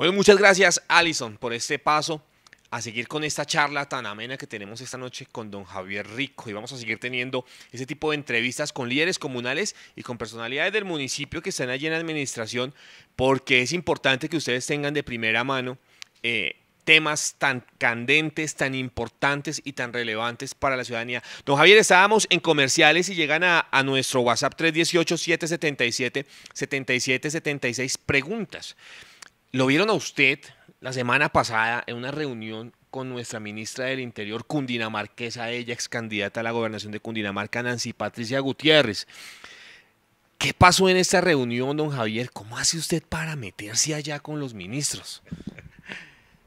Bueno, muchas gracias, Alison, por este paso a seguir con esta charla tan amena que tenemos esta noche con don Javier Rico, y vamos a seguir teniendo ese tipo de entrevistas con líderes comunales y con personalidades del municipio que están allí en la administración, porque es importante que ustedes tengan de primera mano temas tan candentes, tan importantes y tan relevantes para la ciudadanía. Don Javier, estábamos en comerciales y llegan a nuestro WhatsApp 318-777-7776 preguntas. ¿Lo vieron a usted la semana pasada en una reunión con nuestra ministra del Interior cundinamarquesa, ella ex candidata a la gobernación de Cundinamarca, Nancy Patricia Gutiérrez? ¿Qué pasó en esta reunión, don Javier? ¿Cómo hace usted para meterse allá con los ministros?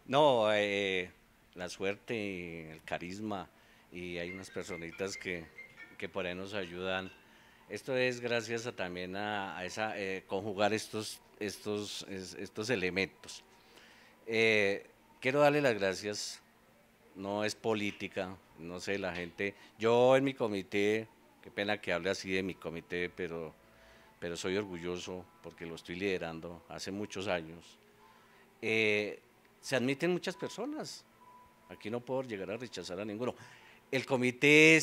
No, la suerte, el carisma, y hay unas personitas que por ahí nos ayudan. Esto es gracias a, también a esa, conjugar estos elementos. Quiero darle las gracias, no es política, no sé, la gente, yo en mi comité, qué pena que hable así de mi comité, pero soy orgulloso porque lo estoy liderando hace muchos años. Se admiten muchas personas, aquí no puedo llegar a rechazar a ninguno. El comité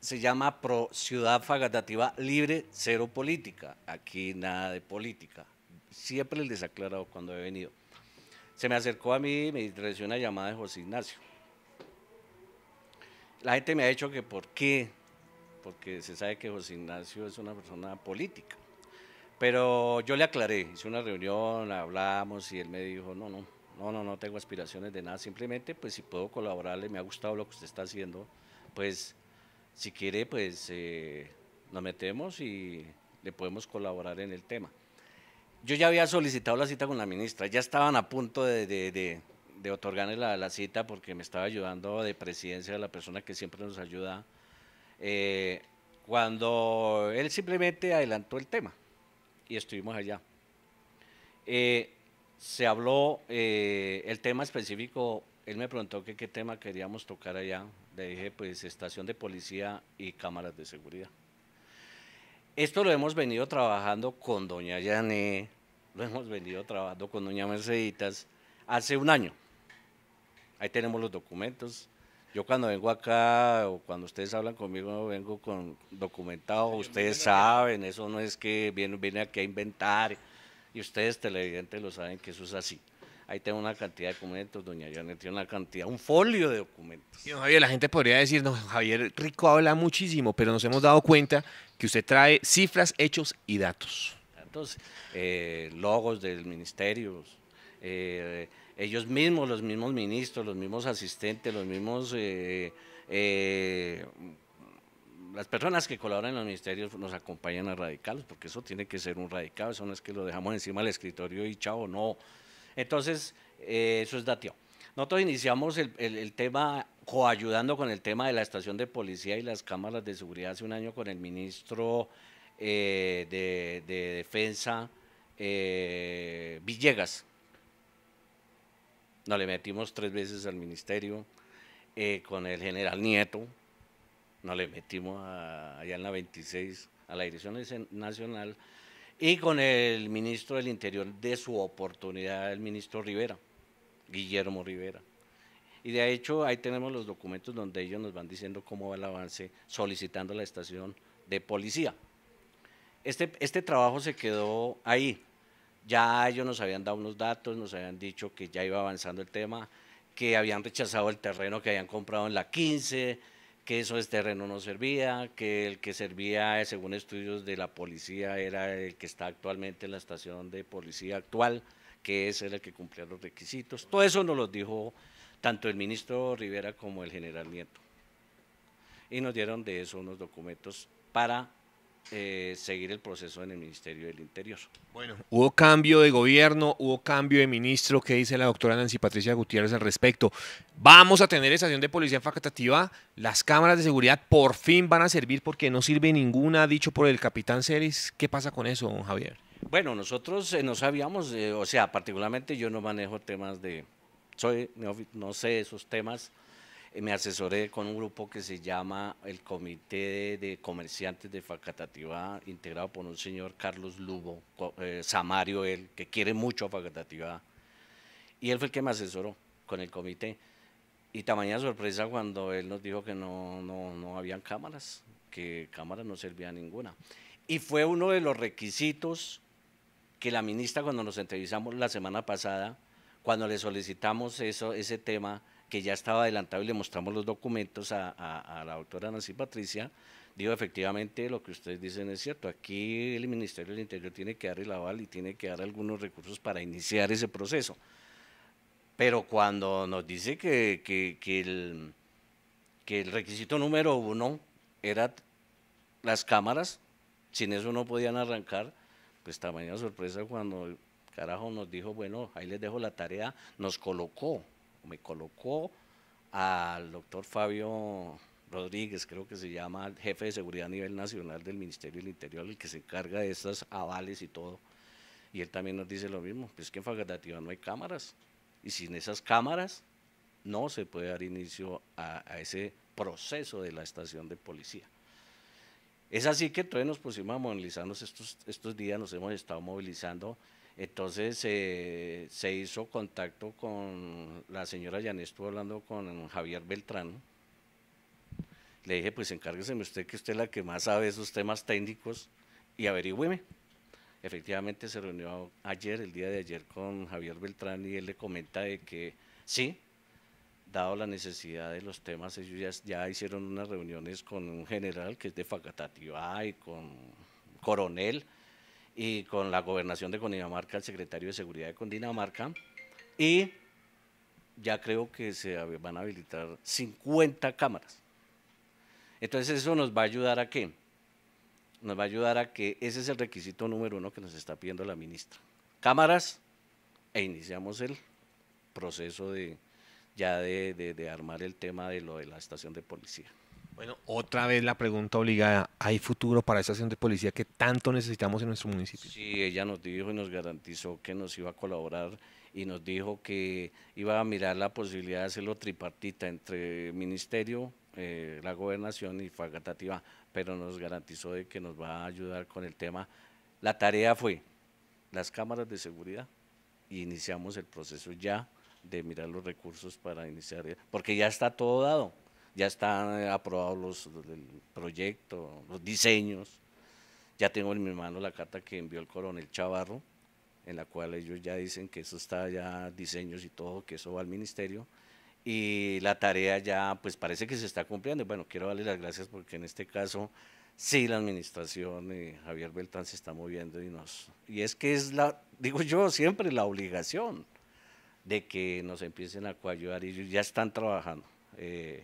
se llama Pro Ciudad Facatativá Libre Cero Política, aquí nada de política, siempre les he aclarado cuando he venido. Se me acercó a mí y me recibió una llamada de José Ignacio. La gente me ha dicho que por qué, porque se sabe que José Ignacio es una persona política. Pero yo le aclaré, hice una reunión, hablamos y él me dijo, no tengo aspiraciones de nada, simplemente pues si puedo colaborarle, me ha gustado lo que usted está haciendo, pues si quiere pues nos metemos y le podemos colaborar en el tema. Yo ya había solicitado la cita con la ministra, ya estaban a punto de otorgarle la cita porque me estaba ayudando de presidencia, la persona que siempre nos ayuda, cuando él simplemente adelantó el tema y estuvimos allá. Se habló el tema específico, él me preguntó qué tema queríamos tocar allá, le dije pues estación de policía y cámaras de seguridad. Esto lo hemos venido trabajando con doña Yané, lo hemos venido trabajando con doña Merceditas hace un año. Ahí tenemos los documentos. Yo cuando vengo acá o cuando ustedes hablan conmigo vengo con documentado, ustedes saben, eso no es que viene aquí a inventar y ustedes televidentes lo saben que eso es así. Ahí tengo una cantidad de documentos, doña Janet tiene una cantidad, un folio de documentos. Y don Javier, la gente podría decir, no, Javier Rico habla muchísimo, pero nos hemos dado cuenta que usted trae cifras, hechos y datos. Entonces, logos del ministerio, ellos mismos, los mismos ministros, los mismos asistentes, los mismos… las personas que colaboran en los ministerios nos acompañan a radicalos, porque eso tiene que ser un radicado, eso no es que lo dejamos encima del escritorio y chao, no. Entonces, eso es dateo. Nosotros iniciamos el tema, coayudando con el tema de la estación de policía y las cámaras de seguridad hace un año con el ministro de Defensa, Villegas. Nos le metimos 3 veces al ministerio, con el general Nieto, nos le metimos allá en la 26, a la Dirección Nacional, y con el ministro del Interior de su oportunidad, el ministro Rivera, Guillermo Rivera. Y de hecho ahí tenemos los documentos donde ellos nos van diciendo cómo va el avance, solicitando la estación de policía. Este trabajo se quedó ahí, ya ellos nos habían dado unos datos, nos habían dicho que ya iba avanzando el tema, que habían rechazado el terreno que habían comprado en la 15, que eso de terreno no servía, que el que servía según estudios de la policía era el que está actualmente en la estación de policía actual, que ese era el que cumplía los requisitos. Todo eso nos lo dijo tanto el ministro Rivera como el general Nieto. Y nos dieron de eso unos documentos para seguir el proceso en el Ministerio del Interior. Bueno, hubo cambio de gobierno, hubo cambio de ministro, ¿qué dice la doctora Nancy Patricia Gutiérrez al respecto? Vamos a tener estación de policía en Facatativá, las cámaras de seguridad por fin van a servir porque no sirve ninguna, dicho por el capitán Ceres. ¿Qué pasa con eso, don Javier? Bueno, nosotros no sabíamos, o sea, particularmente yo no manejo temas de… no sé esos temas. Me asesoré con un grupo que se llama el Comité de Comerciantes de Facatativá, integrado por un señor Carlos Lugo, samario él, que quiere mucho a Facatativá, y él fue el que me asesoró con el comité. Y tamaña sorpresa cuando él nos dijo que no habían cámaras, que cámaras no servía ninguna. Y fue uno de los requisitos que la ministra, cuando nos entrevistamos la semana pasada, cuando le solicitamos ese tema, que ya estaba adelantado y le mostramos los documentos a la doctora Nancy Patricia, digo, efectivamente lo que ustedes dicen es cierto, aquí el Ministerio del Interior tiene que dar el aval y tiene que dar algunos recursos para iniciar ese proceso. Pero cuando nos dice que el requisito número 1 eran las cámaras, sin eso no podían arrancar, pues tamaña sorpresa cuando carajo nos dijo, bueno, ahí les dejo la tarea, nos colocó, me colocó al doctor Fabio Rodríguez, creo que se llama, el jefe de seguridad a nivel nacional del Ministerio del Interior, el que se encarga de estos avales y todo, y él también nos dice lo mismo, pues que en Facatativá no hay cámaras, y sin esas cámaras no se puede dar inicio a ese proceso de la estación de policía. Es así que entonces nos pusimos a movilizarnos estos días, nos hemos estado movilizando. Entonces se hizo contacto con la señora Yané, estuvo hablando con Javier Beltrán. Le dije, pues encárgueseme usted, que usted es la que más sabe esos temas técnicos, y averígüeme. Efectivamente se reunió ayer, el día de ayer, con Javier Beltrán, y él le comenta de que sí, dado la necesidad de los temas, ellos ya hicieron unas reuniones con un general que es de Facatativá y con coronel, y con la gobernación de Cundinamarca, el secretario de Seguridad de Cundinamarca, y ya creo que se van a habilitar 50 cámaras. Entonces eso nos va a ayudar a qué, nos va a ayudar a que ese es el requisito número 1 que nos está pidiendo la ministra, cámaras, e iniciamos el proceso de armar el tema de lo de la estación de policía. Bueno, otra vez la pregunta obligada, ¿hay futuro para esa estación de policía que tanto necesitamos en nuestro municipio? Sí, ella nos dijo y nos garantizó que nos iba a colaborar y nos dijo que iba a mirar la posibilidad de hacerlo tripartita entre ministerio, la gobernación y Facatativá, pero nos garantizó de que nos va a ayudar con el tema. La tarea fue las cámaras de seguridad y iniciamos el proceso ya de mirar los recursos para iniciar, porque ya está todo dado. Ya están aprobados el proyecto, los diseños, ya tengo en mi mano la carta que envió el coronel Chavarro, en la cual ellos ya dicen que eso está ya, diseños y todo, que eso va al ministerio, y la tarea ya pues parece que se está cumpliendo. Bueno, quiero darle las gracias porque en este caso sí la administración y Javier Beltrán se está moviendo y es que es la, digo yo siempre, la obligación de que nos empiecen a coayudar y ellos ya están trabajando.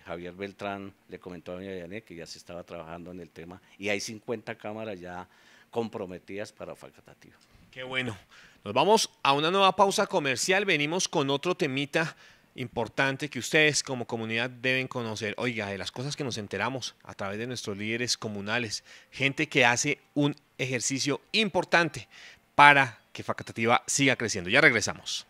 Javier Beltrán le comentó a doña Yané que ya se estaba trabajando en el tema y hay 50 cámaras ya comprometidas para Facatativá. Qué bueno, nos vamos a una nueva pausa comercial, venimos con otro temita importante que ustedes como comunidad deben conocer. Oiga, de las cosas que nos enteramos a través de nuestros líderes comunales, gente que hace un ejercicio importante para que Facatativá siga creciendo. Ya regresamos.